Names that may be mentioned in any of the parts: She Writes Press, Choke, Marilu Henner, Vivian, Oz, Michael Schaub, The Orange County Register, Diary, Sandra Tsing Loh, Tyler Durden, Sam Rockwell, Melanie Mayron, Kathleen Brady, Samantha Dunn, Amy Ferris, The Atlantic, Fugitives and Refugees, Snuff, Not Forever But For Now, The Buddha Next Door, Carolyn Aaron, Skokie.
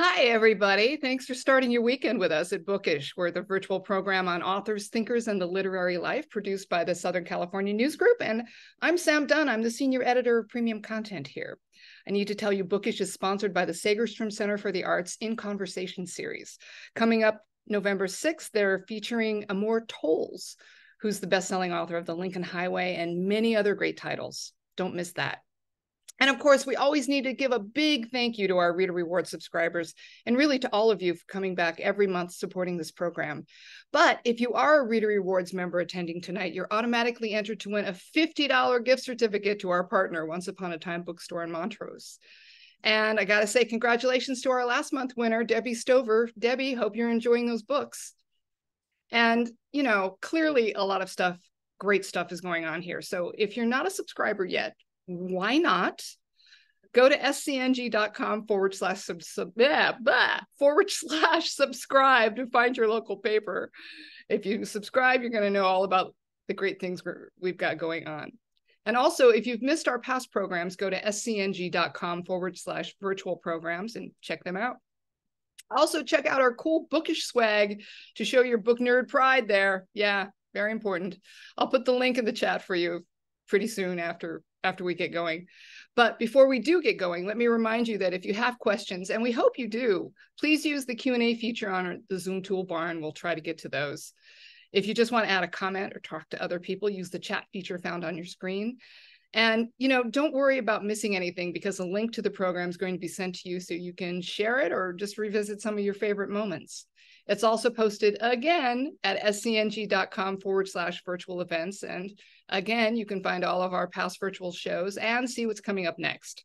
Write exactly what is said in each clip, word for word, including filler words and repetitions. Hi, everybody. Thanks for starting your weekend with us at Bookish. We're the virtual program on authors, thinkers, and the literary life produced by the Southern California News Group. And I'm Sam Dunn. I'm the senior editor of premium content here. I need to tell you Bookish is sponsored by the Sagerstrom Center for the Arts In Conversation series. Coming up November sixth, they're featuring Amor Towles, who's the best-selling author of The Lincoln Highway and many other great titles. Don't miss that. And of course, we always need to give a big thank you to our Reader Reward subscribers and really to all of you for coming back every month supporting this program. But if you are a Reader Rewards member attending tonight, you're automatically entered to win a fifty dollar gift certificate to our partner, Once Upon a Time Bookstore in Montrose. And I got to say, congratulations to our last month winner, Debbie Stover. Debbie, hope you're enjoying those books. And, you know, clearly a lot of stuff, great stuff is going on here. So if you're not a subscriber yet, why not? Go to scng.com forward slash sub, sub, blah, blah, forward slash subscribe to find your local paper. If you subscribe, you're going to know all about the great things we've got going on. And also, if you've missed our past programs, go to scng.com forward slash virtual programs and check them out. Also, check out our cool Bookish swag to show your book nerd pride there. Yeah, very important. I'll put the link in the chat for you pretty soon after after we get going. But before we do get going, let me remind you that if you have questions, and we hope you do, please use the Q and A feature on the Zoom toolbar, and we'll try to get to those. If you just want to add a comment or talk to other people, use the chat feature found on your screen. And, you know, don't worry about missing anything because a link to the program is going to be sent to you so you can share it or just revisit some of your favorite moments. It's also posted again at scng.com forward slash virtual events. And again, you can find all of our past virtual shows and see what's coming up next.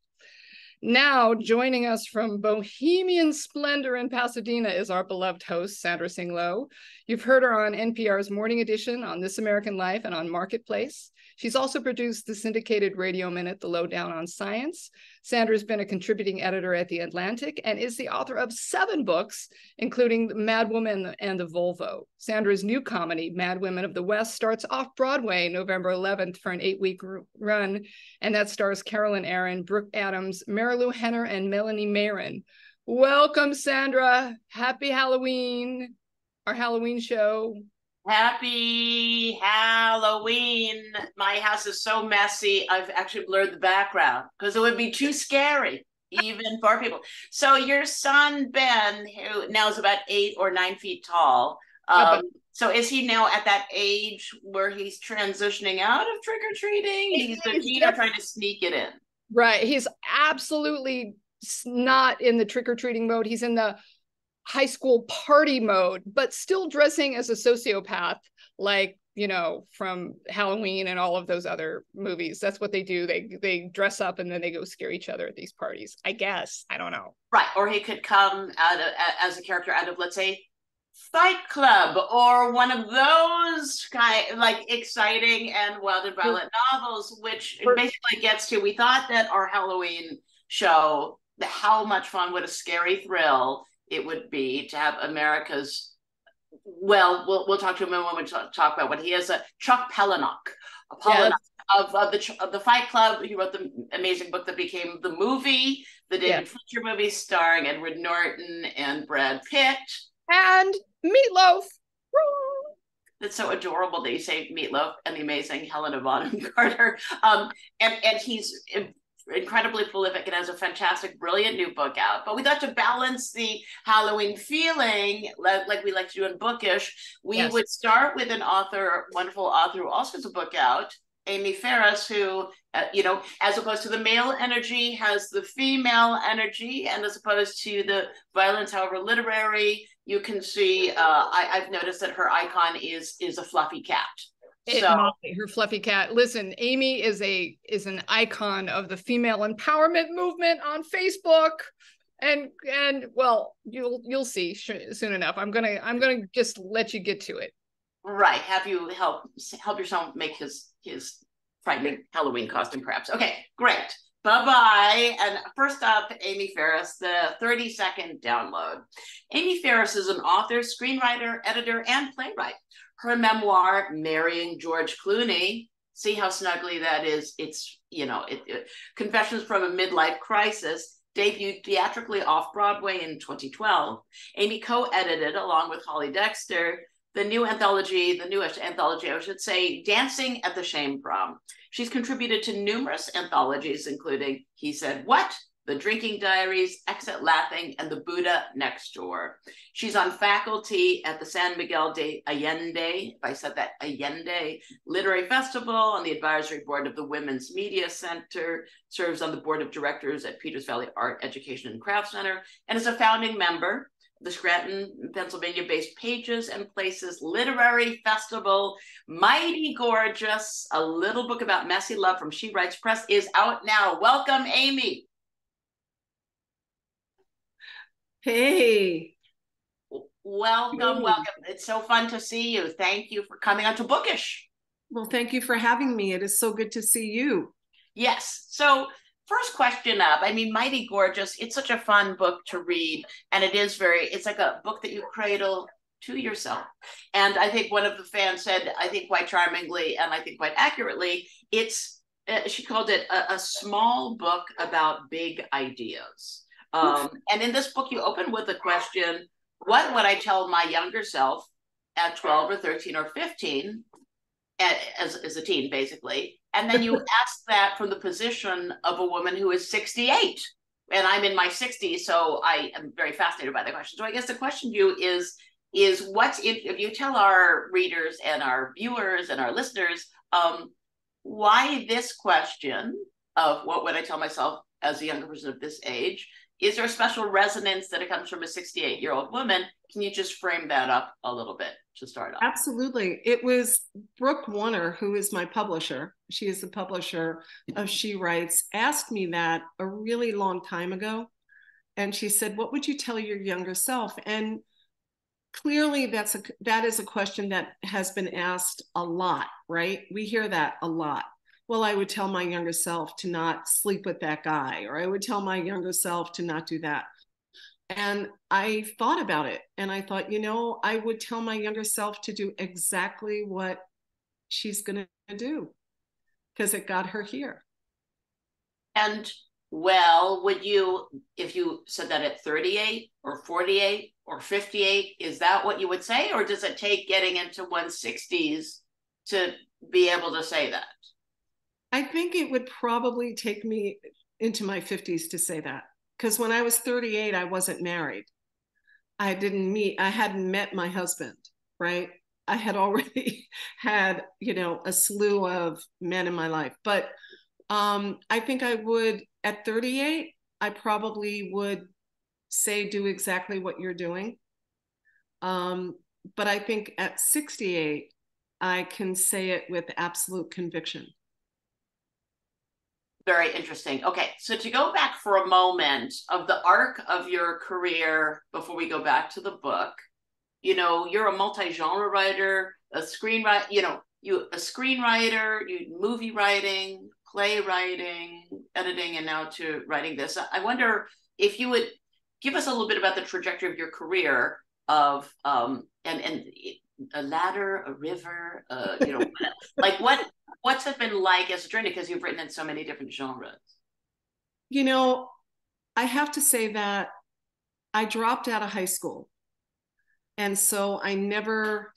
Now, joining us from Bohemian Splendor in Pasadena is our beloved host, Sandra Tsing Loh. You've heard her on N P R's Morning Edition, on This American Life, and on Marketplace. She's also produced the syndicated radio minute, The Lowdown on Science. Sandra's been a contributing editor at The Atlantic and is the author of seven books, including Mad Woman and the Volvo. Sandra's new comedy, Mad Women of the West, starts off Broadway November eleventh for an eight-week run, and that stars Carolyn Aaron, Brooke Adams, Marilu Henner, and Melanie Mayron. Welcome, Sandra. Happy Halloween, our Halloween show. Happy Halloween. My house is so messy, I've actually blurred the background because it would be too scary, even for people. So your son, Ben, who now is about eight or nine feet tall, um, yeah, so is he now at that age where he's transitioning out of trick-or-treating? He's, he's, he's trying to sneak it in. Right. He's absolutely not in the trick-or-treating mode. He's in the high school party mode, but still dressing as a sociopath, like, you know, from Halloween and all of those other movies. That's what they do. They they dress up and then they go scare each other at these parties, I guess. I don't know. Right. Or he could come out of, as a character out of, let's say, Fight Club or one of those kind, like, exciting and wild and violent novels, which basically gets to, we thought that our Halloween show, the how much fun, what a scary thrill it would be to have America's, well, we'll, we'll talk to him when we talk, talk about what he is. Uh, Chuck Palahniuk, Palahniuk yeah. of, of, the, of the Fight Club. He wrote the amazing book that became the movie, the David Fincher yeah. movie starring Edward Norton and Brad Pitt. And Meatloaf. Woo! It's so adorable that you say Meatloaf and the amazing Helena Bonham Carter. Um, and, and he's incredibly prolific and has a fantastic, brilliant new book out. But we got to balance the Halloween feeling like, like we like to do in Bookish. We yes. would start with an author, wonderful author who also has a book out, Amy Ferris, who, uh, you know, as opposed to the male energy, has the female energy, and as opposed to the violence, however literary, you can see, uh, I, I've noticed that her icon is is a fluffy cat. It, so her fluffy cat. Listen, Amy is a is an icon of the female empowerment movement on Facebook, and and well, you'll you'll see soon enough. I'm gonna I'm gonna just let you get to it. Right. Have you help help your son make his his frightening Halloween costume, perhaps. Okay, great. Bye-bye. And first up, Amy Ferris, the thirty second download. Amy Ferris is an author, screenwriter, editor, and playwright. Her memoir, Marrying George Clooney, see how snugly that is. It's, you know, it, it, Confessions from a Midlife Crisis, Debuted theatrically off-Broadway in twenty twelve, Amy co-edited, along with Holly Dexter, the new anthology, the newish anthology, I should say, Dancing at the Shame Prom. She's contributed to numerous anthologies, including He Said What?, The Drinking Diaries, Exit Laughing, and The Buddha Next Door. She's on faculty at the San Miguel de Allende, if I said that, Allende Literary Festival, on the advisory board of the Women's Media Center, serves on the board of directors at Peters Valley Art Education and Craft Center, and is a founding member of the Scranton, Pennsylvania-based Pages and Places Literary Festival. Mighty Gorgeous, a little book about messy love from She Writes Press, is out now. Welcome, Amy. Hey. Welcome, hey. welcome. It's so fun to see you. Thank you for coming on to Bookish. Well, thank you for having me. It is so good to see you. Yes. So first question up, I mean, Mighty Gorgeous, it's such a fun book to read. And it is very, it's like a book that you cradle to yourself. And I think one of the fans said, I think quite charmingly, and I think quite accurately, it's, uh, she called it a, a small book about big ideas. Um, and in this book, you open with the question, what would I tell my younger self at twelve or thirteen or fifteen, as, as a teen, basically? And then you ask that from the position of a woman who is sixty-eight. And I'm in my sixties, so I am very fascinated by the question. So I guess the question to you is, is what's, if, if you tell our readers and our viewers and our listeners, um, why this question of what would I tell myself as a younger person of this age? Is there a special resonance that it comes from a sixty-eight-year-old woman? Can you just frame that up a little bit to start off? Absolutely. It was Brooke Warner, who is my publisher. She is the publisher of She Writes, asked me that a really long time ago. And she said, what would you tell your younger self? And clearly that's a, that is a question that has been asked a lot, right? We hear that a lot. Well, I would tell my younger self to not sleep with that guy, or I would tell my younger self to not do that. And I thought about it and I thought, you know, I would tell my younger self to do exactly what she's going to do because it got her here. And well, would you, if you said that at thirty-eight or forty-eight or fifty-eight, is that what you would say? Or does it take getting into one's sixties to be able to say that? I think it would probably take me into my fifties to say that, because when I was thirty-eight, I wasn't married. I didn't meet, I hadn't met my husband, right? I had already had, you know, a slew of men in my life. But um, I think I would, at thirty-eight, I probably would say, do exactly what you're doing. Um, but I think at sixty-eight, I can say it with absolute conviction. Very interesting. Okay, so to go back for a moment of the arc of your career before we go back to the book, you know, you're a multi-genre writer, a screenwriter, you know, you a screenwriter, you movie writing, play writing, editing, and now to writing this. I wonder if you would give us a little bit about the trajectory of your career of um and and a ladder, a river, uh, you know, like what. What's it been like as a journey? Because you've written in so many different genres. You know, I have to say that I dropped out of high school. And so I never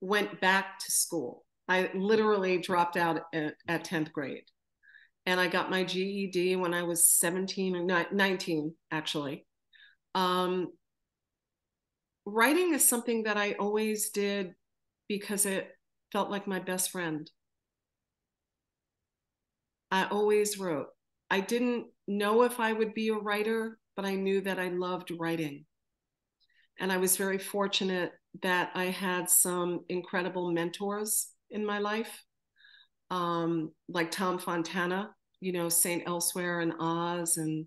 went back to school. I literally dropped out at, at tenth grade. And I got my G E D when I was seventeen or nineteen, actually. Um, writing is something that I always did because it felt like my best friend. I always wrote. I didn't know if I would be a writer, but I knew that I loved writing. And I was very fortunate that I had some incredible mentors in my life, um, like Tom Fontana, you know, Saint Elsewhere and Oz. And,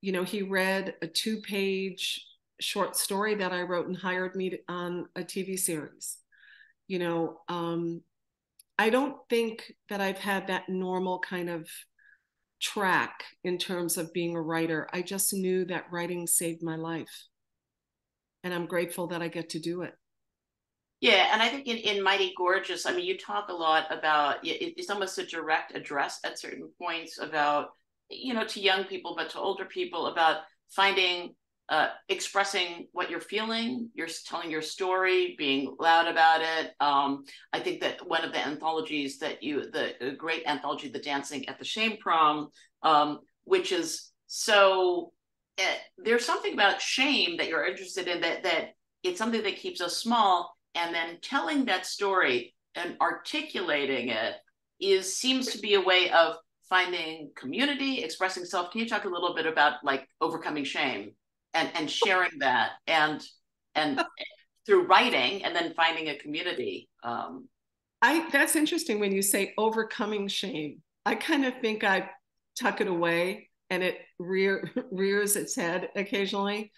you know, he read a two-page short story that I wrote and hired me to, on a T V series, you know, um, I don't think that I've had that normal kind of track in terms of being a writer. I just knew that writing saved my life. And I'm grateful that I get to do it. Yeah, and I think in, in Mighty Gorgeous, I mean, you talk a lot about, it, it's almost a direct address at certain points about you know, to young people, but to older people, about finding, uh, expressing what you're feeling, you're telling your story, being loud about it. Um, I think that one of the anthologies that you, the great anthology, The Dancing at the Shame Prom, um, which is so, uh, there's something about shame that you're interested in, that that it's something that keeps us small, and then telling that story and articulating it is seems to be a way of finding community, expressing self. Can you talk a little bit about like overcoming shame and, and sharing that and and through writing and then finding a community? Um, I that's interesting when you say overcoming shame. I kind of think I tuck it away and it rear, rears its head occasionally.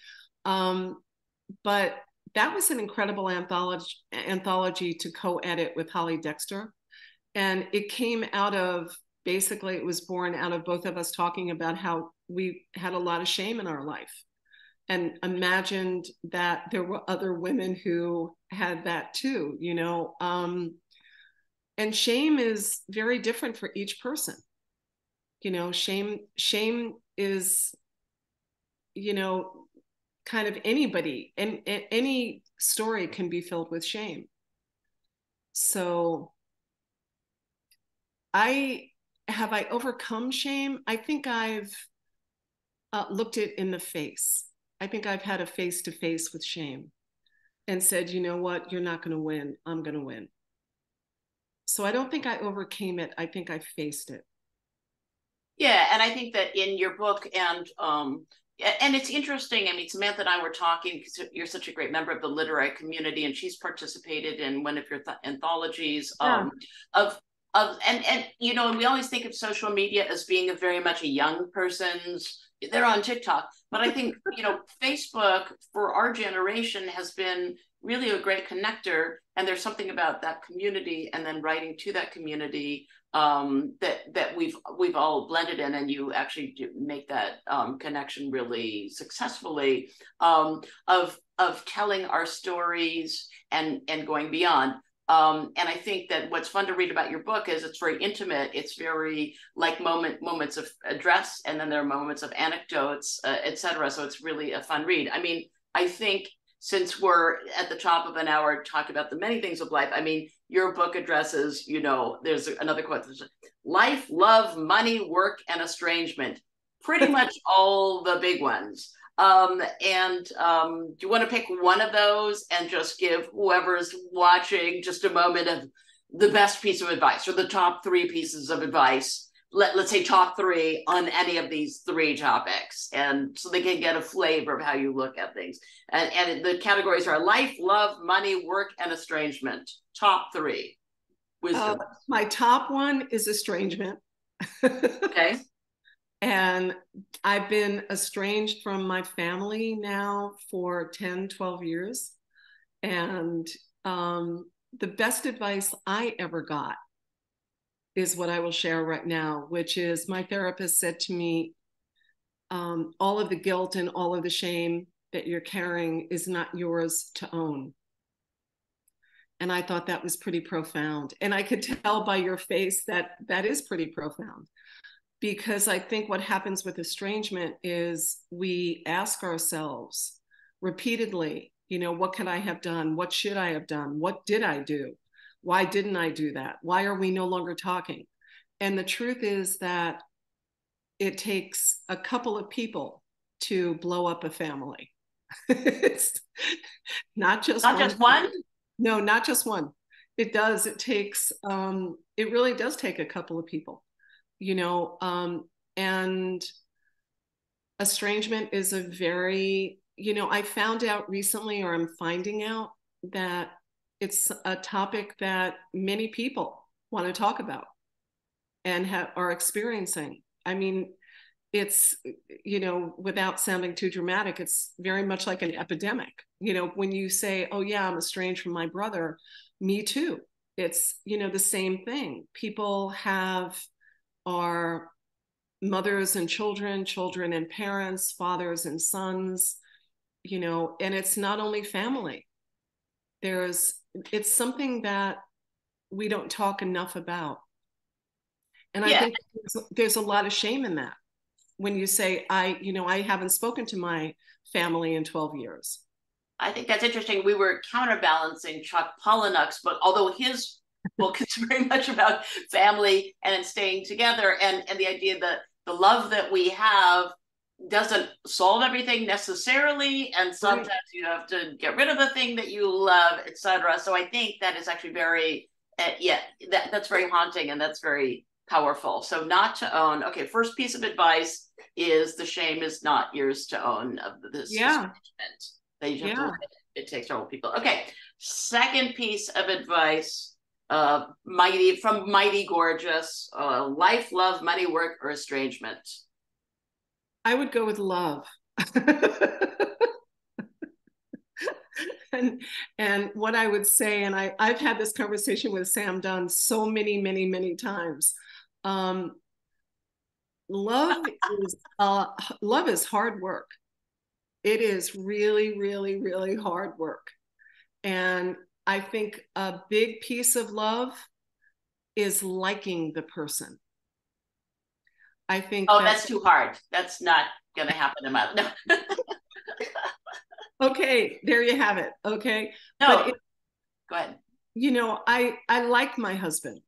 Um, but that was an incredible anthology, anthology to co-edit with Holly Dexter. And it came out of, basically it was born out of both of us talking about how we had a lot of shame in our life and imagined that there were other women who had that too, you know? Um, and shame is very different for each person. You know, shame, shame is, you know, kind of anybody, and, and any story can be filled with shame. So I, have I overcome shame? I think I've uh, looked it in the face. I think I've had a face-to-face with shame and said, you know what, you're not going to win. I'm going to win. So I don't think I overcame it. I think I faced it. Yeah. And I think that in your book, and um, and it's interesting. I mean, Samantha and I were talking because you're such a great member of the literary community, and she's participated in one of your th- anthologies um, yeah. of Of, and, and, you know, and we always think of social media as being a very much a young person's, they're on TikTok, but I think, you know, Facebook for our generation has been really a great connector. And there's something about that community and then writing to that community um, that, that we've, we've all blended in, and you actually do make that um, connection really successfully um, of, of telling our stories and, and going beyond. Um, and I think that what's fun to read about your book is it's very intimate. It's very like moment moments of address, and then there are moments of anecdotes, uh, et cetera. So it's really a fun read. I mean, I think since we're at the top of an hour talking about the many things of life, I mean, your book addresses, you know, there's another quote, life, love, money, work, and estrangement, pretty much all the big ones. Um, and um, do you want to pick one of those and just give whoever's watching just a moment of the best piece of advice, or the top three pieces of advice, let, let's say top three on any of these three topics, and so they can get a flavor of how you look at things. And, and the categories are life, love, money, work, and estrangement. Top three. Wisdom. Uh, my top one is estrangement. Okay. And I've been estranged from my family now for ten, twelve years. And um, the best advice I ever got is what I will share right now, which is my therapist said to me, um, all of the guilt and all of the shame that you're carrying is not yours to own. And I thought that was pretty profound. And I could tell by your face that that is pretty profound. Because I think what happens with estrangement is we ask ourselves repeatedly, you know, what could I have done? What should I have done? What did I do? Why didn't I do that? Why are we no longer talking? And the truth is that it takes a couple of people to blow up a family. It's not just not one. just one? No, not just one. It does. It takes, um, it really does take a couple of people. You know, um, and estrangement is a very, you know, I found out recently, or I'm finding out, that it's a topic that many people want to talk about and have, are experiencing. I mean, it's, you know, without sounding too dramatic, it's very much like an epidemic. You know, when you say, oh yeah, I'm estranged from my brother, me too. It's, you know, the same thing. People have, are mothers and children, children and parents, fathers and sons, you know, and it's not only family. There's, it's something that we don't talk enough about. And yeah. I think there's, there's a lot of shame in that. when you say, I, you know, I haven't spoken to my family in twelve years? I think that's interesting. We were counterbalancing Chuck Palahniuk's, but although his book is very much about family and staying together, and, and the idea that the love that we have doesn't solve everything necessarily, and sometimes you have to get rid of the thing that you love, et cetera. So I think that is actually very, uh, yeah, that, that's very haunting, and that's very powerful. So not to own. Okay, first piece of advice is the shame is not yours to own of this. Yeah. That you have yeah. to it, it takes trouble people. Okay, second piece of advice, uh, mighty from Mighty Gorgeous, uh, life, love, money, work, or estrangement. I would go with love. and, and what I would say, and I, I've had this conversation with Sam Dunn so many, many, many times. Um, love, is, uh, love is hard work. It is really, really, really hard work. And I think a big piece of love is liking the person. I think oh, that's, that's too hard. That's not going to happen in my life. No. Okay, there you have it. Okay. No. But it, go ahead. You know, I, I like my husband.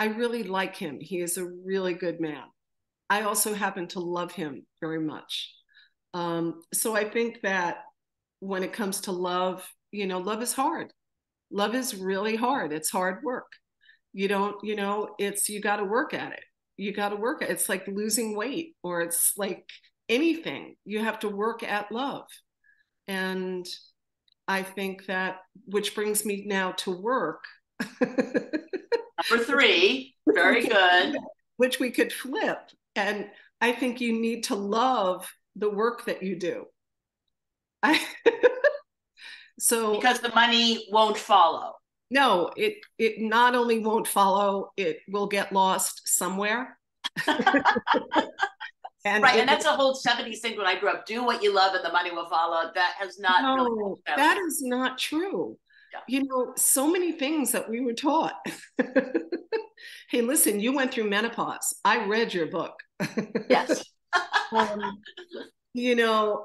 I really like him. He is a really good man. I also happen to love him very much. Um, so I think that when it comes to love, you know, love is hard. Love is really hard. It's hard work. You don't, you know, it's, you got to work at it. You got to work at it. It's like losing weight, or it's like anything. You have to work at love. And I think that, which brings me now to work. Number three, very good. Which we could flip. And I think you need to love the work that you do. I, so because the money won't follow. No, it it not only won't follow, it will get lost somewhere. And right, and that's a whole seventies thing when I grew up. Do what you love and the money will follow. That has not no, really that is not true. Yeah. You know, so many things that we were taught. Hey, listen, you went through menopause. I read your book. Yes. Um, you know,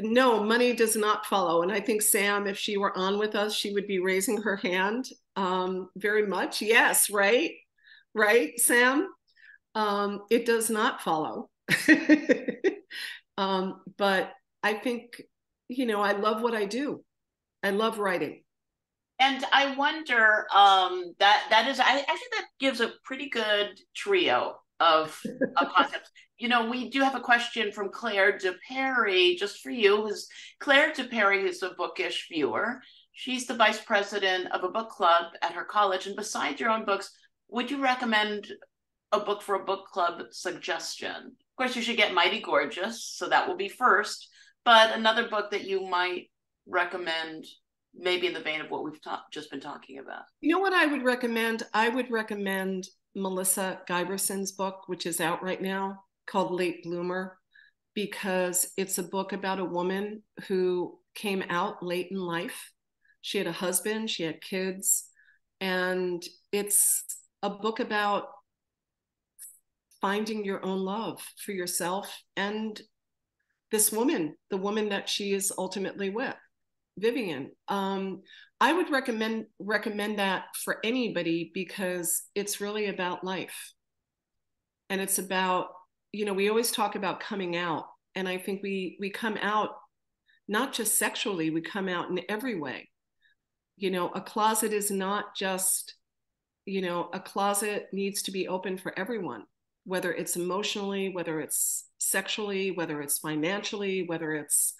no, money does not follow. And I think Sam, if she were on with us, she would be raising her hand um, very much. Yes, right? Right, Sam? Um, it does not follow. um, but I think, you know, I love what I do. I love writing. And I wonder, um, that that is, I, I think that gives a pretty good trio of, of concepts. You know, we do have a question from Claire DePerry, just for you. Who's Claire DePerry is a bookish viewer. She's the vice president of a book club at her college. And besides your own books, would you recommend a book for a book club suggestion? Of course, you should get Mighty Gorgeous, so that will be first. But another book that you might recommend, maybe in the vein of what we've just been talking about. You know what I would recommend? I would recommend Melissa Giberson's book, which is out right now, called Late Bloomer, because it's a book about a woman who came out late in life. She had a husband, she had kids, and it's a book about finding your own love for yourself and this woman, the woman that she is ultimately with, Vivian. Um, I would recommend recommend that for anybody, because it's really about life. And it's about, you know, we always talk about coming out. And I think we we come out, not just sexually, we come out in every way. You know, a closet is not just, you know, a closet needs to be open for everyone, whether it's emotionally, whether it's sexually, whether it's financially, whether it's,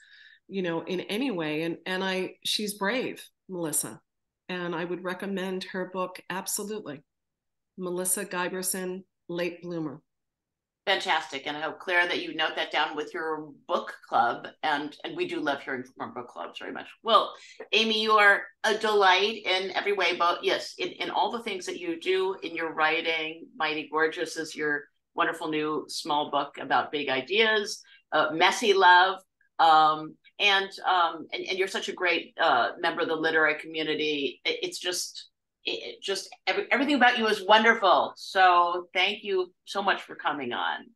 you know, in any way. And, and I, she's brave, Melissa. And I would recommend her book, absolutely. Melissa Giberson, Late Bloomer. Fantastic. And I hope, Claire, that you note that down with your book club. And, and we do love hearing from our book clubs very much. Well, Amy, you are a delight in every way, but yes, in, in all the things that you do in your writing. Mighty Gorgeous is your wonderful new small book about big ideas, uh, messy love. Um, and, um, and, and you're such a great uh, member of the literary community. It, it's just... It just every, everything about you is wonderful. So thank you so much for coming on.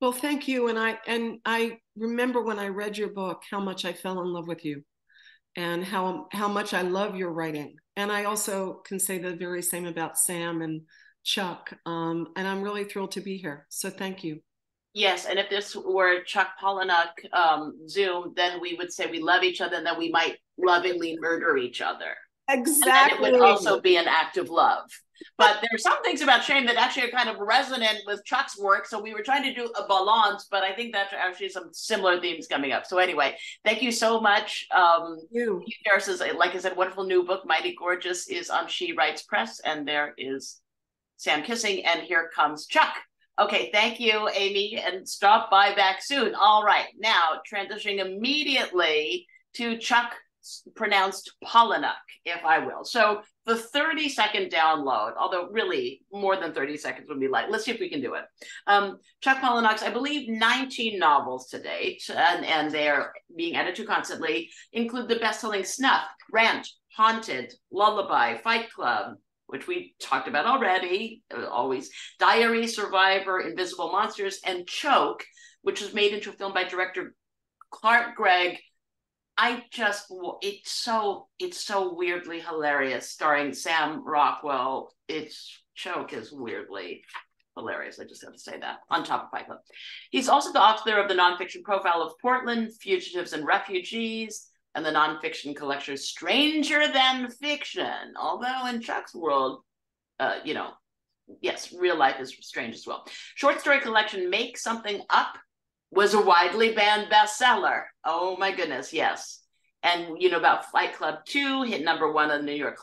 Well, thank you. And I, and I remember when I read your book, how much I fell in love with you and how, how much I love your writing. And I also can say the very same about Sam and Chuck. Um, and I'm really thrilled to be here. So thank you. Yes. And if this were Chuck Palahniuk um, Zoom, then we would say we love each other and that we might lovingly murder each other. Exactly. And then it would also be an act of love. But there's some things about shame that actually are kind of resonant with Chuck's work. So we were trying to do a balance, but I think that's actually some similar themes coming up. So anyway, thank you so much. Um, you. Amy Ferris is, like I said, wonderful new book, Mighty Gorgeous, is on She Writes Press. And there is Sam kissing. And here comes Chuck. Okay, thank you, Amy. And stop by back soon. All right, now transitioning immediately to Chuck, pronounced Palahniuk, if I will. So the thirty second download, although really more than thirty seconds would be like, let's see if we can do it. Um, Chuck Palahniuk's, I believe, nineteen novels to date, and, and they're being added to constantly, include the best-selling Snuff, Rent, Haunted, Lullaby, Fight Club, which we talked about already, always, Diary, Survivor, Invisible Monsters, and Choke, which was made into a film by director Clark Gregg. I just, it's so, it's so weirdly hilarious, starring Sam Rockwell. It's, Choke is weirdly hilarious. I just have to say that, on top of Fight Club. He's also the author of the nonfiction profile of Portland, Fugitives and Refugees, and the nonfiction collection Stranger Than Fiction. Although in Chuck's world, uh, you know, yes, real life is strange as well. Short story collection Make Something Up was a widely banned bestseller. Oh my goodness, yes. And you know about Fight Club two, hit number one on the New York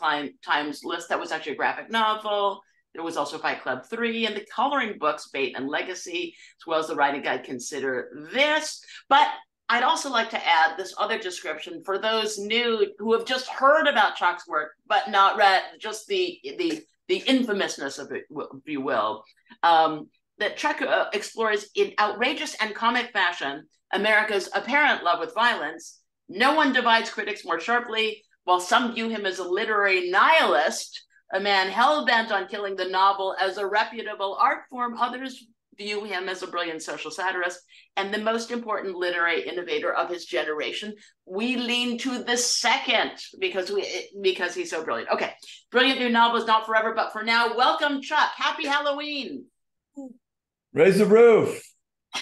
Times list. That was actually a graphic novel. There was also Fight Club three and the coloring books, Bait and Legacy, as well as the writing guide, Consider This. But I'd also like to add this other description for those new who have just heard about Chuck's work, but not read just the, the, the infamousness of it, if you will. Um, that Chuck uh, explores in outrageous and comic fashion America's apparent love with violence. No one divides critics more sharply, while some view him as a literary nihilist, a man hell-bent on killing the novel as a reputable art form. Others view him as a brilliant social satirist and the most important literary innovator of his generation. We lean to the second because we because he's so brilliant. Okay, brilliant new novel is Not Forever But For Now. Welcome, Chuck. Happy Halloween. Raise the roof.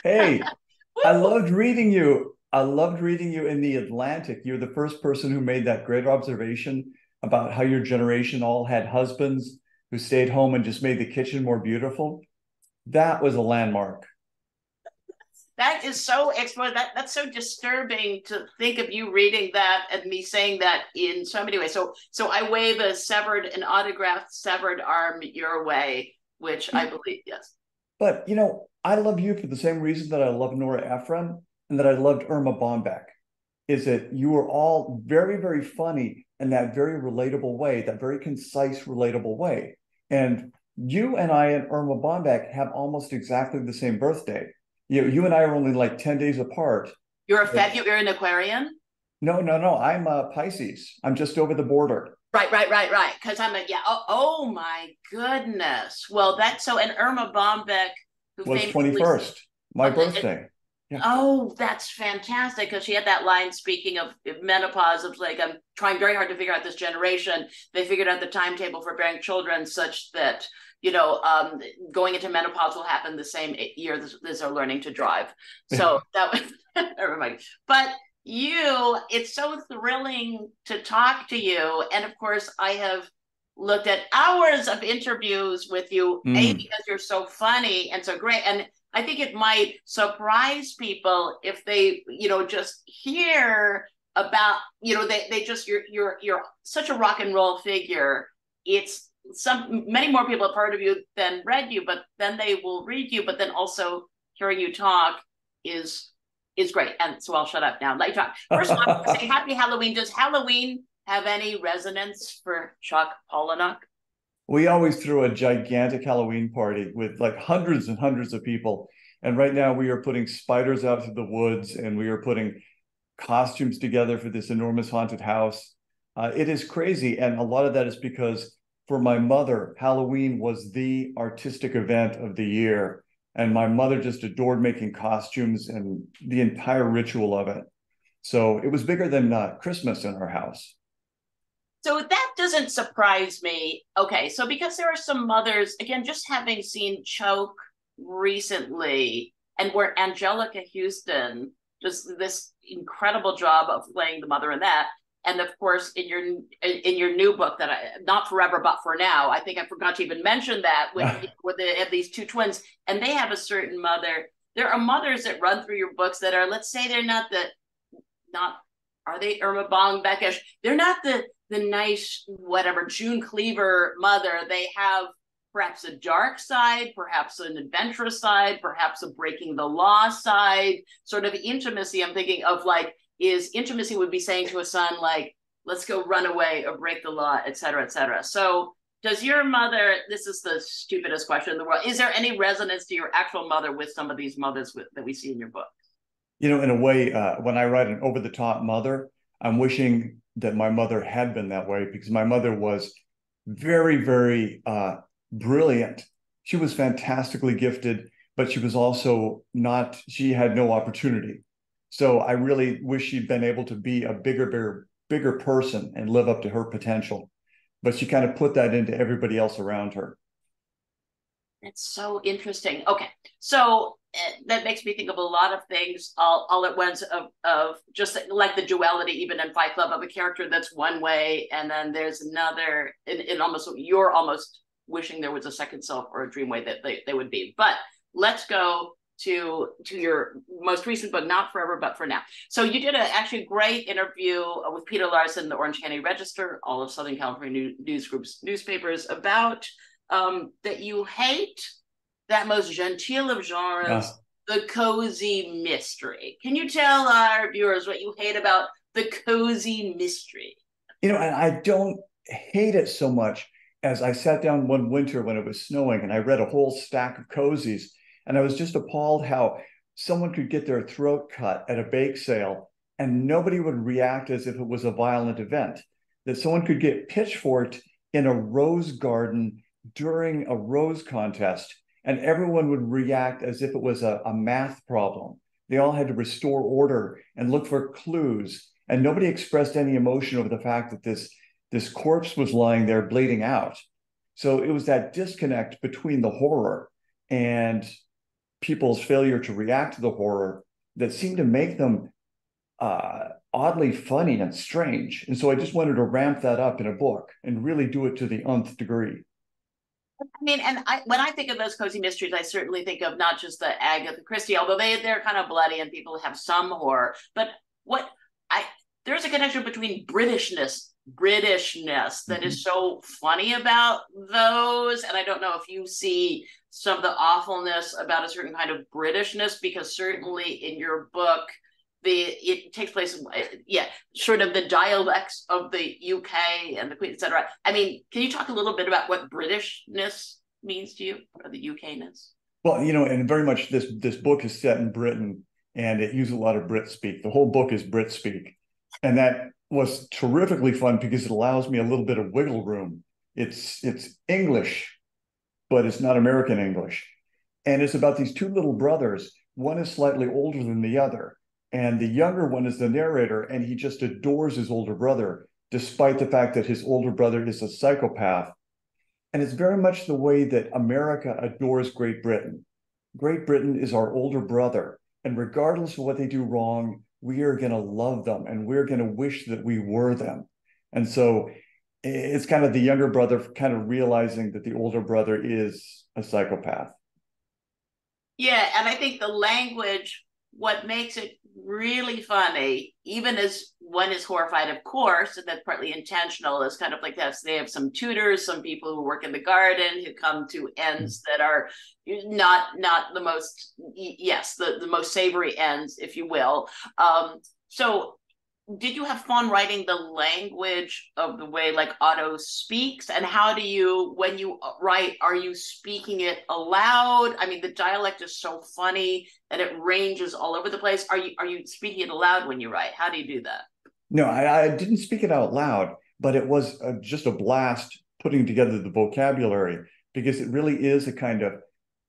Hey, I loved reading you. I loved reading you in The Atlantic. You're the first person who made that great observation about how your generation all had husbands who stayed home and just made the kitchen more beautiful. That was a landmark. That is so explosive. That, that's so disturbing to think of you reading that and me saying that in so many ways. So, so I wave a severed, an autographed severed arm your way, which I believe, yes. But, you know, I love you for the same reason that I love Nora Ephron and that I loved Irma Bombeck, is that you were all very, very funny in that very relatable way, that very concise, relatable way. And you and I and Irma Bombeck have almost exactly the same birthday. You, you and I are only like ten days apart. You're a February, you're an Aquarian? No, no, no. I'm a Pisces. I'm just over the border. Right, right, right, right. Because I'm a, yeah. Oh, oh, my goodness. Well, that's so, and Irma Bombeck, who was twenty-first, my birthday. Yeah. Oh, that's fantastic. Because she had that line, speaking of menopause, of like, I'm trying very hard to figure out this generation. They figured out the timetable for bearing children such that, you know, um, going into menopause will happen the same year as they're learning to drive. So that was, never mind. But you, it's so thrilling to talk to you. And of course, I have looked at hours of interviews with you, mm. A, because you're so funny and so great. And I think it might surprise people if they, you know, just hear about, you know, they, they just, you're, you're, you're such a rock and roll figure. It's some, many more people have heard of you than read you, but then they will read you. But then also hearing you talk is is great. And so I'll shut up now. Let you talk. First of all, I want to say happy Halloween. Does Halloween have any resonance for Chuck Palahniuk? We always threw a gigantic Halloween party with like hundreds and hundreds of people. And right now we are putting spiders out through the woods and we are putting costumes together for this enormous haunted house. Uh, it is crazy. And a lot of that is because for my mother, Halloween was the artistic event of the year. And my mother just adored making costumes and the entire ritual of it. So it was bigger than uh, Christmas in our house. So that doesn't surprise me. Okay, so because there are some mothers, again, just having seen Choke recently, and where Angelica Houston does this incredible job of playing the mother in that. And of course, in your in your new book, that I, Not Forever But For Now, I think I forgot to even mention that, with, with the, have these two twins, and they have a certain mother. There are mothers that run through your books that are, let's say they're not the, not, are they Irma Bong Bekesh? They're not the, the nice, whatever, June Cleaver mother. They have perhaps a dark side, perhaps an adventurous side, perhaps a breaking the law side, sort of intimacy. I'm thinking of like, is intimacy would be saying to a son, like, let's go run away or break the law, et cetera, et cetera. So does your mother, this is the stupidest question in the world, is there any resonance to your actual mother with some of these mothers with, that we see in your book? You know, in a way, uh, when I write an over-the-top mother, I'm wishing that my mother had been that way, because my mother was very, very uh, brilliant. She was fantastically gifted, but she was also not, she had no opportunity. So I really wish she'd been able to be a bigger, bigger, bigger person and live up to her potential. But she kind of put that into everybody else around her. That's so interesting. Okay, so uh, that makes me think of a lot of things all, all at once of, of just like the duality, even in Fight Club, of a character that's one way. And then there's another, and, and almost you're almost wishing there was a second self or a dream way that they, they would be. But let's go to to your most recent book, Not Forever But For Now. So you did a actually great interview with Peter Larson, the Orange County Register, all of Southern California news groups, newspapers, about um, that you hate that most genteel of genres, yeah. the cozy mystery. Can you tell our viewers what you hate about the cozy mystery? You know, and I don't hate it so much as I sat down one winter when it was snowing and I read a whole stack of cozies. And I was just appalled how someone could get their throat cut at a bake sale and nobody would react as if it was a violent event. That someone could get pitchforked in a rose garden during a rose contest and everyone would react as if it was a, a math problem. They all had to restore order and look for clues. And nobody expressed any emotion over the fact that this, this corpse was lying there bleeding out. So it was that disconnect between the horror and people's failure to react to the horror that seemed to make them uh, oddly funny and strange. And so I just wanted to ramp that up in a book and really do it to the nth degree. I mean, and I, when I think of those cozy mysteries, I certainly think of not just the Agatha Christie, although they, they're kind of bloody and people have some horror. But what I there's a connection between Britishness Britishness that mm-hmm. is so funny about those. And I don't know if you see some of the awfulness about a certain kind of Britishness, because certainly in your book, the it takes place, yeah, sort of the dialects of the U K and the Queen, et cetera. I mean, can you talk a little bit about what Britishness means to you, or the U K-ness? Well, you know, and very much this this book is set in Britain, and it uses a lot of Brit speak. The whole book is Brit speak, and that was terrifically fun because it allows me a little bit of wiggle room. It's it's English, but it's not American English. And it's about these two little brothers. One is slightly older than the other. And the younger one is the narrator, and he just adores his older brother, despite the fact that his older brother is a psychopath. And it's very much the way that America adores Great Britain. Great Britain is our older brother. And regardless of what they do wrong, we are going to love them and we're going to wish that we were them. And so it's kind of the younger brother kind of realizing that the older brother is a psychopath. Yeah. And I think the language, what makes it really funny, even as one is horrified, of course, and that's partly intentional, is kind of like that. So they have some tutors, some people who work in the garden who come to ends that are not not the most, yes, the, the most savory ends, if you will. Um, so did you have fun writing the language of the way like Otto speaks? And how do you, when you write, are you speaking it aloud? I mean, the dialect is so funny and it ranges all over the place. Are you are you speaking it aloud when you write? How do you do that? No, I, I didn't speak it out loud, but it was a, just a blast putting together the vocabulary, because it really is a kind of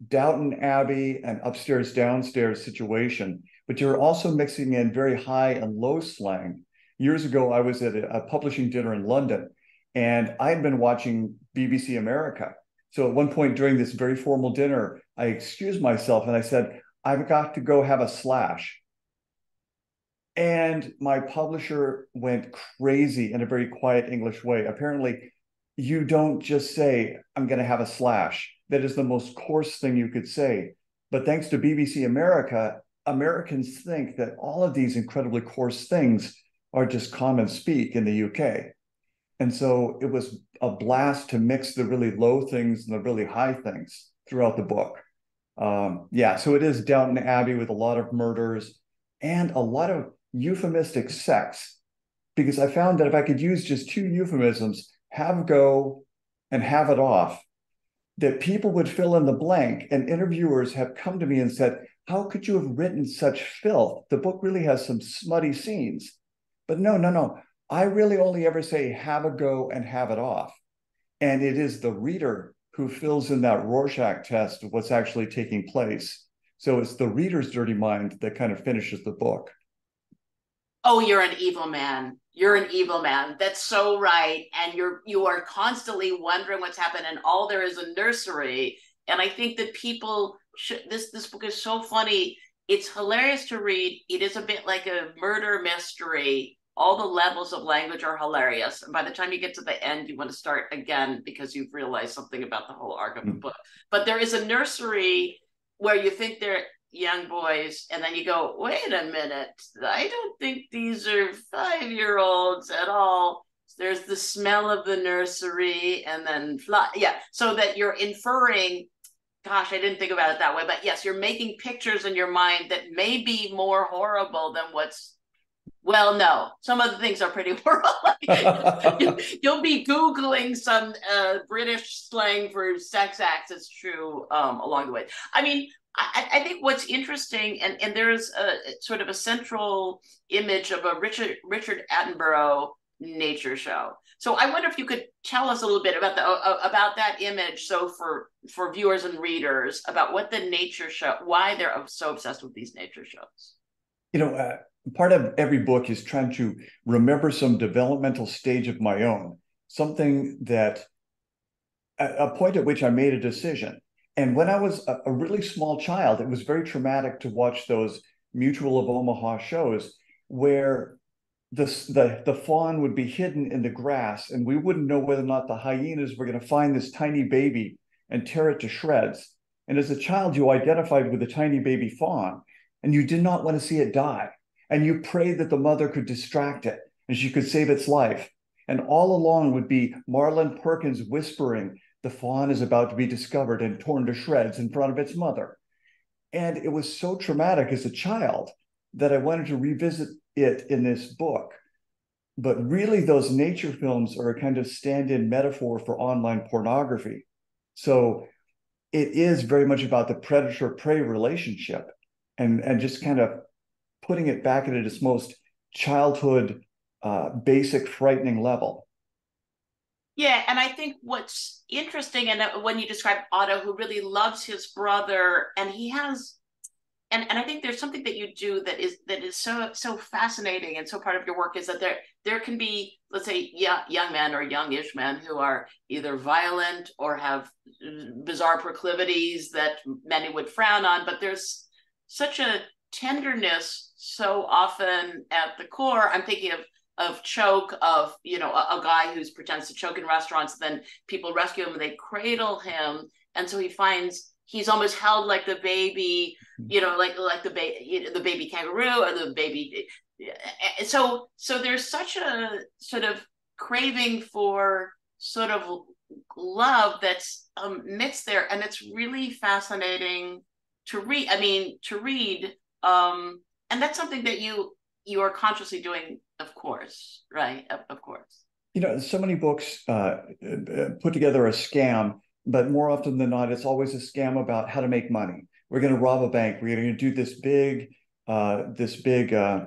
Downton Abbey and upstairs, downstairs situation, but you're also mixing in very high and low slang. Years ago, I was at a, a publishing dinner in London, and I had been watching B B C America. So at one point during this very formal dinner, I excused myself and I said, I've got to go have a slash. And my publisher went crazy in a very quiet English way. Apparently, you don't just say, I'm going to have a slash. That is the most coarse thing you could say. But thanks to B B C America, Americans think that all of these incredibly coarse things are just common speak in the U K. And so it was a blast to mix the really low things and the really high things throughout the book. Um, yeah, so it is Downton Abbey with a lot of murders and a lot of euphemistic sex, because I found that if I could use just two euphemisms, have go and have it off, that people would fill in the blank. And interviewers have come to me and said, how could you have written such filth? The book really has some smutty scenes. But no, no, no. I really only ever say have a go and have it off. And it is the reader who fills in that Rorschach test of what's actually taking place. So it's the reader's dirty mind that kind of finishes the book. Oh, you're an evil man. You're an evil man. That's so right. And you're, you are constantly wondering what's happened, and all there is a nursery. And I think that people should, this, this book is so funny. It's hilarious to read. It is a bit like a murder mystery. All the levels of language are hilarious. And by the time you get to the end, you want to start again because you've realized something about the whole arc of the book. But there is a nursery where you think they're young boys, and then you go, wait a minute, I don't think these are five-year-olds at all. There's the smell of the nursery, and then fly, yeah, so that you're inferring, gosh, I didn't think about it that way, but yes, you're making pictures in your mind that may be more horrible than what's, well, no, some of the things are pretty horrible. you, you'll be Googling some uh, British slang for sex acts, it's true, um, along the way. I mean, I, I think what's interesting, and, and there's a sort of a central image of a Richard, Richard Attenborough nature show. So I wonder if you could tell us a little bit about the about that image. So for, for viewers and readers, about what the nature show, why they're so obsessed with these nature shows. You know, uh, part of every book is trying to remember some developmental stage of my own, something that, a, a point at which I made a decision. And when I was a really small child, it was very traumatic to watch those Mutual of Omaha shows where the, the, the fawn would be hidden in the grass and we wouldn't know whether or not the hyenas were going to find this tiny baby and tear it to shreds. And as a child, you identified with the tiny baby fawn and you did not want to see it die. And you prayed that the mother could distract it and she could save its life. And all along would be Marlon Perkins whispering, the fawn is about to be discovered and torn to shreds in front of its mother. And it was so traumatic as a child that I wanted to revisit it in this book. But really, those nature films are a kind of stand-in metaphor for online pornography. So it is very much about the predator-prey relationship and, and just kind of putting it back at its most childhood, uh, basic, frightening level. Yeah, and I think what's interesting, and when you describe Otto, who really loves his brother, and he has, and, and I think there's something that you do that is that is so so fascinating, and so part of your work is that there there can be, let's say, young, young men or youngish men who are either violent or have bizarre proclivities that many would frown on, but there's such a tenderness so often at the core. I'm thinking of. of choke of, you know, a, a guy who pretends to choke in restaurants, then people rescue him and they cradle him. And so he finds he's almost held like the baby, you know, like, like the baby, you know, the baby kangaroo or the baby. So, so there's such a sort of craving for sort of love that's um, mixed there. And it's really fascinating to read. I mean, to read. Um, and that's something that you, you are consciously doing, of course, right? Of, of course. You know, so many books uh, put together a scam, but more often than not, it's always a scam about how to make money. We're going to rob a bank. We're going to do this big, uh, this big uh,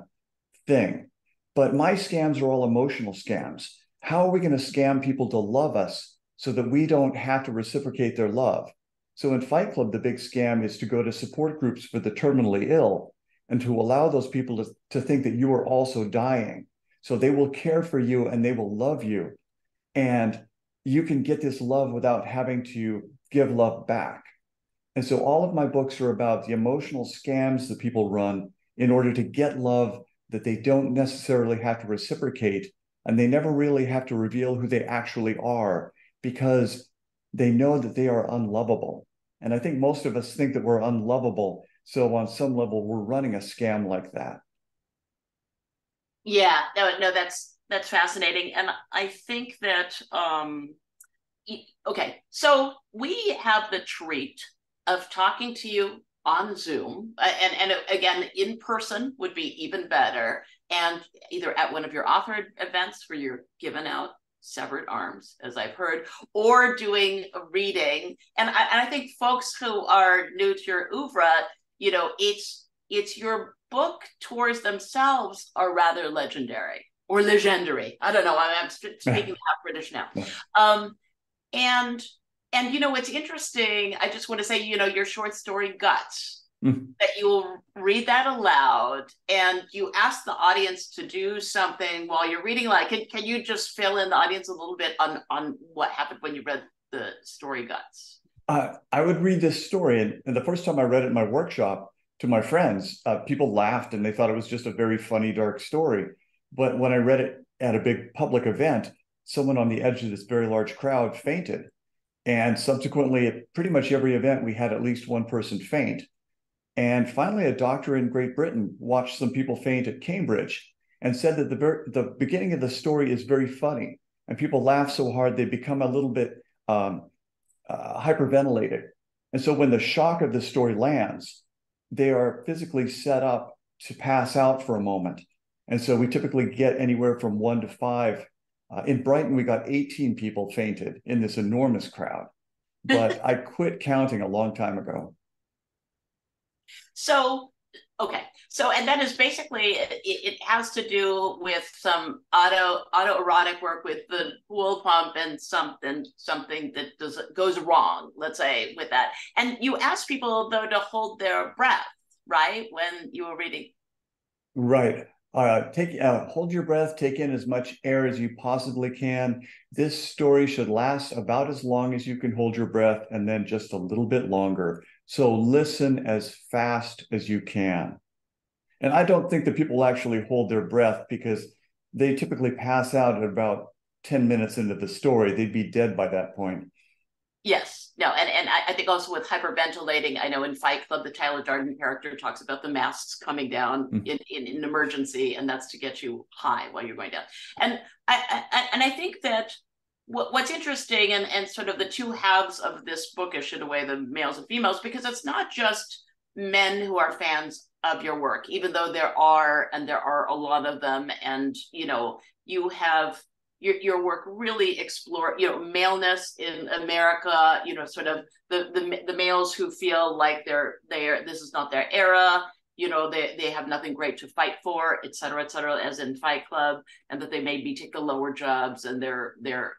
thing. But my scams are all emotional scams. How are we going to scam people to love us so that we don't have to reciprocate their love? So in Fight Club, the big scam is to go to support groups for the terminally ill and to allow those people to, to think that you are also dying. So they will care for you and they will love you. And you can get this love without having to give love back. And so all of my books are about the emotional scams that people run in order to get love that they don't necessarily have to reciprocate. And they never really have to reveal who they actually are because they know that they are unlovable. And I think most of us think that we're unlovable. So on some level, we're running a scam like that. Yeah, no, no, that's that's fascinating. And I think that, um, okay, so we have the treat of talking to you on Zoom, and, and again, in person would be even better, and either at one of your author events where you're giving out severed arms, as I've heard, or doing a reading. And I, and I think folks who are new to your oeuvre, you know, it's it's your book tours themselves are rather legendary or legendary. I don't know. I'm, I'm speaking half British now. Um, and and you know, it's interesting. I just want to say, you know, your short story Guts. Mm-hmm. That you will read that aloud and you ask the audience to do something while you're reading. Like, can, can you just fill in the audience a little bit on, on what happened when you read the story Guts? Uh, I would read this story. And, and the first time I read it in my workshop to my friends, uh, people laughed and they thought it was just a very funny, dark story. But when I read it at a big public event, someone on the edge of this very large crowd fainted. And subsequently, at pretty much every event, we had at least one person faint. And finally, a doctor in Great Britain watched some people faint at Cambridge and said that the, ver- the beginning of the story is very funny. And people laugh so hard, they become a little bit um, uh, hyperventilated. And so when the shock of the story lands, they are physically set up to pass out for a moment. And so we typically get anywhere from one to five. Uh, in Brighton, we got eighteen people fainted in this enormous crowd. But I quit counting a long time ago. So, okay. So, and that is basically, it, it has to do with some auto autoerotic work with the pool pump and something, something that does, goes wrong, let's say, with that. And you ask people, though, to hold their breath, right? When you were reading. Right. Uh, take, uh, hold your breath, take in as much air as you possibly can. This story should last about as long as you can hold your breath and then just a little bit longer. So listen as fast as you can. And I don't think that people actually hold their breath because they typically pass out at about ten minutes into the story. They'd be dead by that point. Yes. No. And, and I, I think also with hyperventilating, I know in Fight Club, the Tyler Durden character talks about the masks coming down mm-hmm. in, in, in an emergency, and that's to get you high while you're going down. And I, I and I think that what's interesting and, and sort of the two halves of this bookish in a way, the males and females, because it's not just men who are fans of your work, even though there are, and there are a lot of them. And, you know, you have your, your work really explore, you know, maleness in America, you know, sort of the, the, the males who feel like they're they're this is not their era. You know, they, they have nothing great to fight for, et cetera, et cetera, as in Fight Club, and that they maybe take the lower jobs and they're they're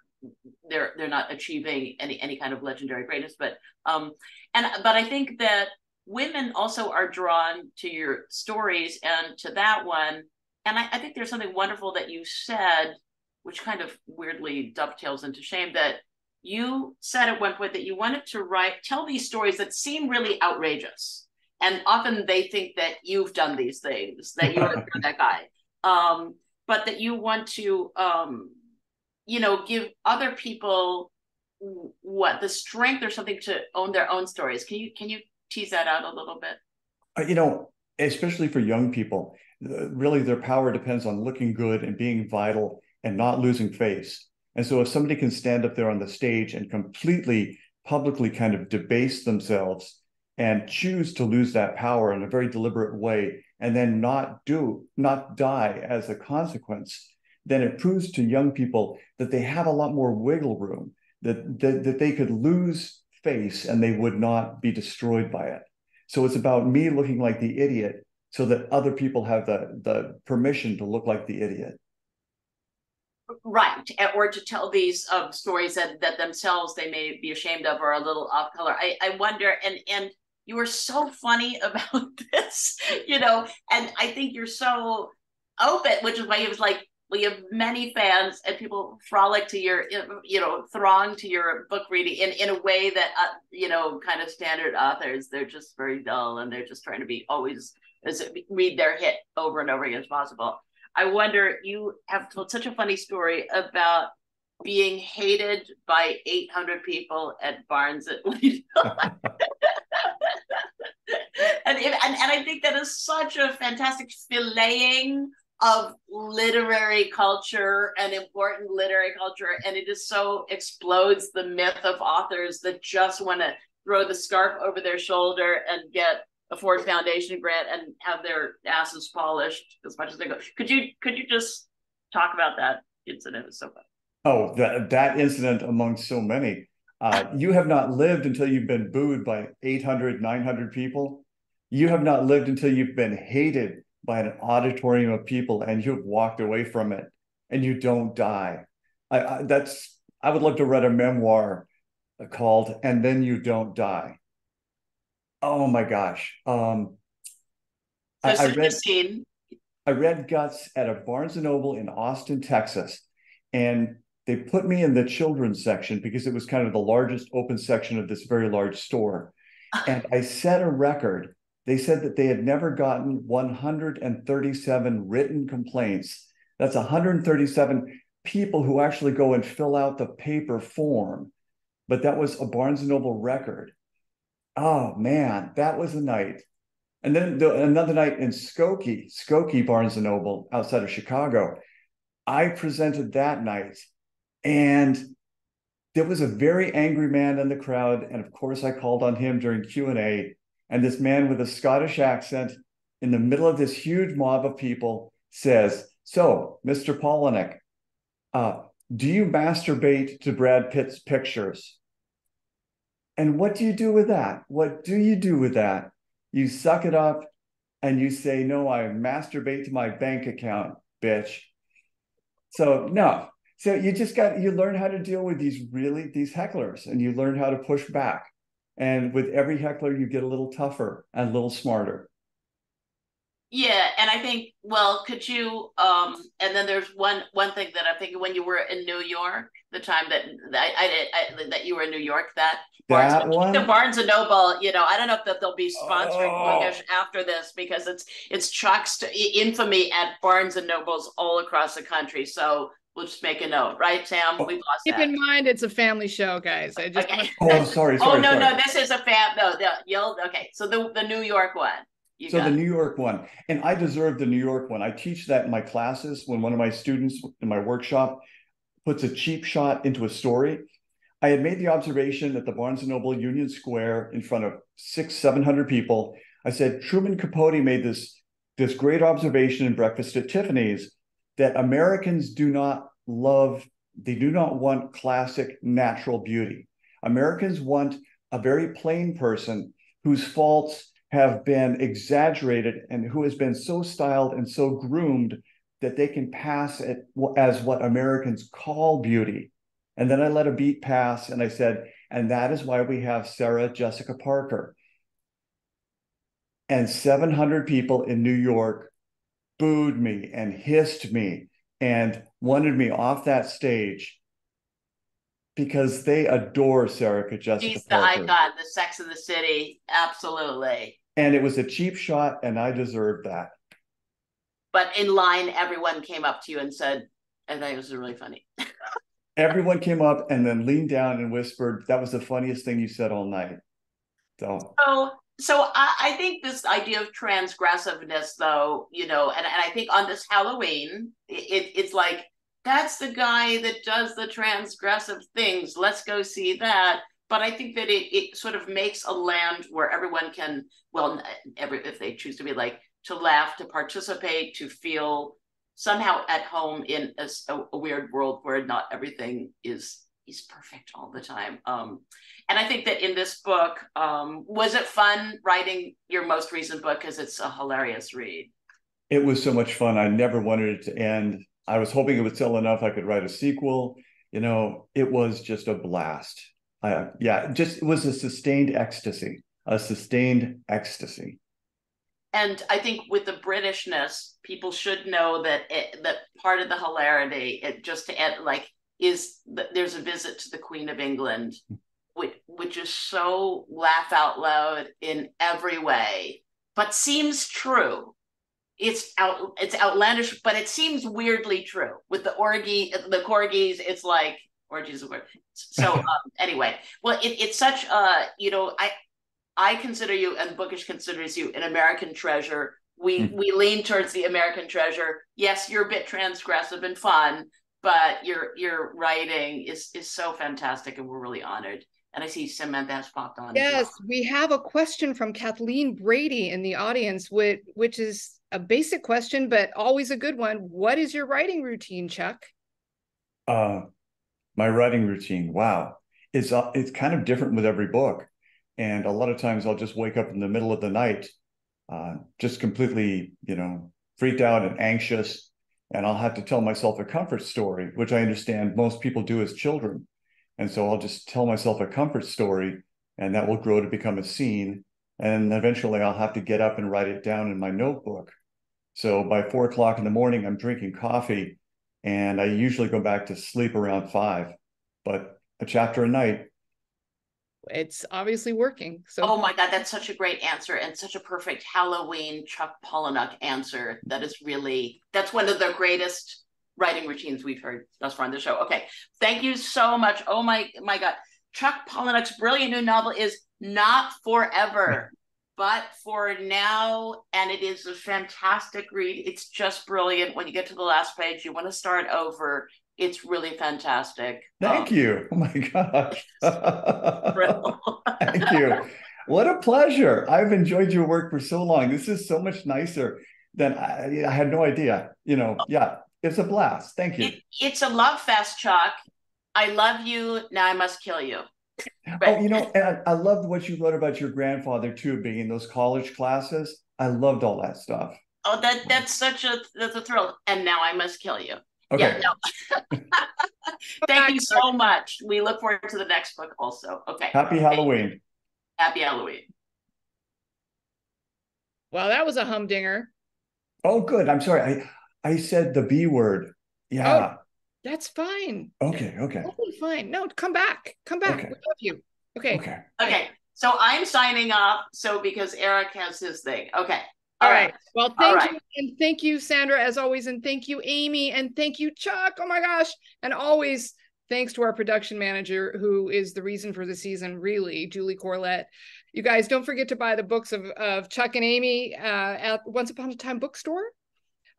they're they're not achieving any any kind of legendary greatness, but um and but I think that women also are drawn to your stories and to that one. And I, I think there's something wonderful that you said, which kind of weirdly dovetails into shame, that you said at one point that you wanted to write tell these stories that seem really outrageous, and often they think that you've done these things, that you're that guy, um but that you want to um you know, give other people what the strength or something to own their own stories. Can you can you tease that out a little bit? Uh, you know, especially for young people, really their power depends on looking good and being vital and not losing face. And so if somebody can stand up there on the stage and completely publicly kind of debase themselves and choose to lose that power in a very deliberate way, and then not do, not die as a consequence, then it proves to young people that they have a lot more wiggle room, that, that, that they could lose face and they would not be destroyed by it. So it's about me looking like the idiot so that other people have the, the permission to look like the idiot. Right, or to tell these uh, stories that, that themselves they may be ashamed of or a little off color. I, I wonder, and and you were so funny about this, you know, and I think you're so open, which is why it was like, well, you have many fans and people frolic to your, you know, throng to your book reading in, in a way that, uh, you know, kind of standard authors, they're just very dull and they're just trying to be always as read their hit over and over again as possible. I wonder, you have told such a funny story about being hated by eight hundred people at Barnes and Noble. and, and, and I think that is such a fantastic filleting of literary culture and important literary culture. And it just so explodes the myth of authors that just want to throw the scarf over their shoulder and get a Ford Foundation grant and have their asses polished as much as they go. Could you could you just talk about that incident? It was so fun. Oh, that, that incident among so many. Uh, you have not lived until you've been booed by eight hundred, nine hundred people. You have not lived until you've been hated by an auditorium of people and you've walked away from it and you don't die. I, I, that's, I would love to read a memoir called And Then You Don't Die. Oh my gosh. Um, I, I, read, I read Guts at a Barnes and Noble in Austin, Texas, and they put me in the children's section because it was kind of the largest open section of this very large store. And I set a record. They said that they had never gotten one hundred thirty-seven written complaints. That's one hundred thirty-seven people who actually go and fill out the paper form. But that was a Barnes and Noble record. Oh man, that was a night. And then the, another night in Skokie, Skokie Barnes and Noble outside of Chicago, I presented that night and there was a very angry man in the crowd. And of course I called on him during Q and A, and this man with a Scottish accent in the middle of this huge mob of people says, so Mister Palahniuk, uh, do you masturbate to Brad Pitt's pictures? And what do you do with that? What do you do with that? You suck it up and you say, no, I masturbate to my bank account, bitch. So no, so you just got, you learn how to deal with these really, these hecklers, and you learn how to push back. And with every heckler, you get a little tougher and a little smarter. Yeah, and I think, well, could you, um, and then there's one one thing that I'm thinking when you were in New York, the time that I, I, I that you were in New York, that, that Barnes, one? the Barnes and Noble, you know, I don't know if that they'll be sponsoring oh. after this because it's it's Chuck's infamy at Barnes and Nobles all across the country. So we'll just make a note, right, Sam? Oh. We've lost. Keep that. in mind, it's a family show, guys. I just. Okay. Oh, sorry. sorry oh no, sorry. no, this is a fam. No, the yelled. Okay, so the the New York one. You so the New York one, and I deserve the New York one. I teach that in my classes when one of my students in my workshop puts a cheap shot into a story. I had made the observation at the Barnes and Noble Union Square in front of six, seven hundred people. I said, Truman Capote made this, this great observation in Breakfast at Tiffany's that Americans do not love, they do not want classic natural beauty. Americans want a very plain person whose faults have been exaggerated and who has been so styled and so groomed that they can pass it as what Americans call beauty. And then I let a beat pass and I said, and that is why we have Sarah Jessica Parker. And seven hundred people in New York booed me and hissed me and wanted me off that stage because they adore Sarah Jessica Parker. She's the icon, the Sex and the City, absolutely. And it was a cheap shot, and I deserved that. But in line, everyone came up to you and said, I thought it was really funny. Everyone came up and then leaned down and whispered, that was the funniest thing you said all night. So, so, so I, I think this idea of transgressiveness, though, you know, and, and I think on this Halloween, it, it's like, that's the guy that does the transgressive things. Let's go see that. But I think that it, it sort of makes a land where everyone can, well, every, if they choose to be like, to laugh, to participate, to feel somehow at home in a, a weird world where not everything is is perfect all the time. Um, and I think that in this book, um, was it fun writing your most recent book? Because it's a hilarious read. It was so much fun. I never wanted it to end. I was hoping it would sell enough I could write a sequel. You know, it was just a blast. Uh, yeah, just it was a sustained ecstasy, a sustained ecstasy. And I think with the Britishness, people should know that it, that part of the hilarity, it just to add, like, is there's a visit to the Queen of England, which, which is so laugh out loud in every way, but seems true. It's out, it's outlandish, but it seems weirdly true. With the orgy, the corgis, it's like, orgies are weird. So um, anyway, well, it, it's such a, you know, I, I consider you, and Bookish considers you, an American treasure. We mm. we lean towards the American treasure. Yes, you're a bit transgressive and fun, but your your writing is is so fantastic, and we're really honored. And I see Samantha has popped on. Yes, well, we have a question from Kathleen Brady in the audience, which which is a basic question, but always a good one. What is your writing routine, Chuck? Uh, my writing routine, wow, it's uh, it's kind of different with every book. And a lot of times I'll just wake up in the middle of the night, uh, just completely, you know, freaked out and anxious. And I'll have to tell myself a comfort story, which I understand most people do as children. And so I'll just tell myself a comfort story, and that will grow to become a scene. And eventually I'll have to get up and write it down in my notebook. So by four o'clock in the morning, I'm drinking coffee, and I usually go back to sleep around five, but a chapter a night. It's obviously working. So, oh my God, that's such a great answer, and such a perfect Halloween Chuck Palahniuk answer. That is really, that's one of the greatest writing routines we've heard thus far on the show. Okay, thank you so much. Oh my my God, Chuck Palahniuk's brilliant new novel is Not Forever But For Now, and it is a fantastic read. It's just brilliant. When you get to the last page, you want to start over. It's really fantastic. Thank um, you. Oh my gosh. Thank you. What a pleasure. I've enjoyed your work for so long. This is so much nicer than I, I had no idea. You know, yeah, it's a blast. Thank you. It, it's a love fest, Chuck. I love you. Now I must kill you. Oh, you know, and I, I loved what you wrote about your grandfather too, being in those college classes. I loved all that stuff. Oh, that that's such a, that's a thrill. And now I must kill you. Okay. Yeah, no. Thank you so much. We look forward to the next book also. Okay. Happy Halloween. Happy Halloween. Well, that was a humdinger. Oh, good. I'm sorry. I, I said the B word. Yeah. Oh, that's fine. Okay. Okay. Totally fine. No, come back. Come back. Okay. We love you. Okay. Okay. Okay. So I'm signing off. So because Eric has his thing. Okay. All right. Well, thank right. you. And thank you, Sandra, as always. And thank you, Amy. And thank you, Chuck. Oh, my gosh. And always thanks to our production manager, who is the reason for the season, really, Julie Corlett. You guys, don't forget to buy the books of, of Chuck and Amy uh, at Once Upon a Time Bookstore.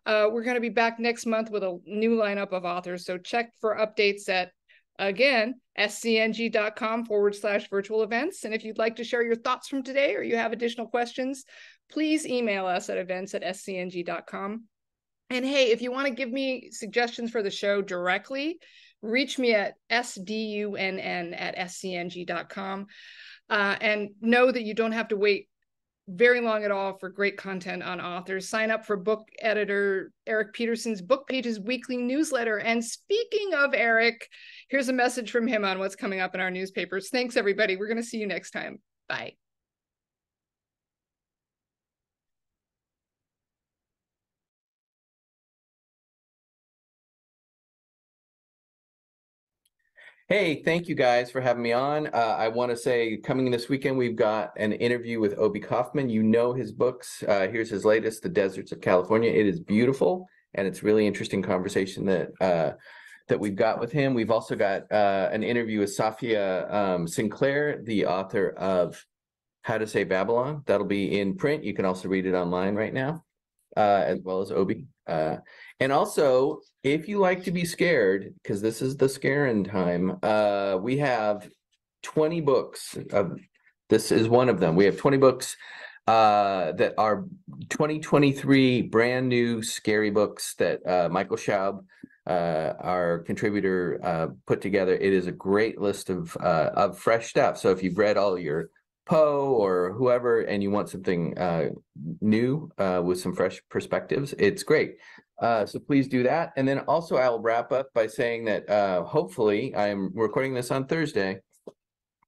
Uh, we're going to be back next month with a new lineup of authors. So check for updates at, again, scng.com forward slash virtual events. And if you'd like to share your thoughts from today, or you have additional questions, please email us at events at scng.com. And hey, if you want to give me suggestions for the show directly, reach me at sdunn at scng.com. Uh, and know that you don't have to wait very long at all for great content on authors. Sign up for book editor Eric Peterson's Book Pages weekly newsletter. And speaking of Eric, here's a message from him on what's coming up in our newspapers. Thanks, everybody. We're going to see you next time. Bye. Hey, thank you guys for having me on. Uh, I want to say coming in this weekend, we've got an interview with Obi Kaufman. You know his books. Uh, here's his latest, The Deserts of California. It is beautiful, and it's really interesting conversation that uh, that we've got with him. We've also got uh, an interview with Safia um, Sinclair, the author of How to Say Babylon. That'll be in print. You can also read it online right now, uh, as well as Obi. Uh, and also, if you like to be scared, because this is the scaring time, uh, we have twenty books. Of, this is one of them. We have twenty books uh, that are twenty twenty-three brand new scary books that uh, Michael Schaub, uh, our contributor, uh, put together. It is a great list of, uh, of fresh stuff. So if you've read all your Poe or whoever, and you want something uh, new uh, with some fresh perspectives, it's great. Uh, so please do that. And then also I'll wrap up by saying that uh, hopefully, I'm recording this on Thursday,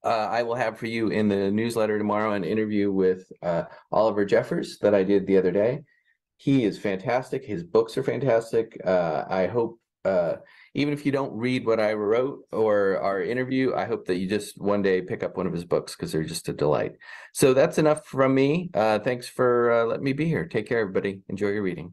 Uh, I will have for you in the newsletter tomorrow an interview with uh, Oliver Jeffers that I did the other day. He is fantastic. His books are fantastic. Uh, I hope, uh, even if you don't read what I wrote or our interview, I hope that you just one day pick up one of his books, because they're just a delight. So that's enough from me. Uh, thanks for uh, letting me be here. Take care, everybody. Enjoy your reading.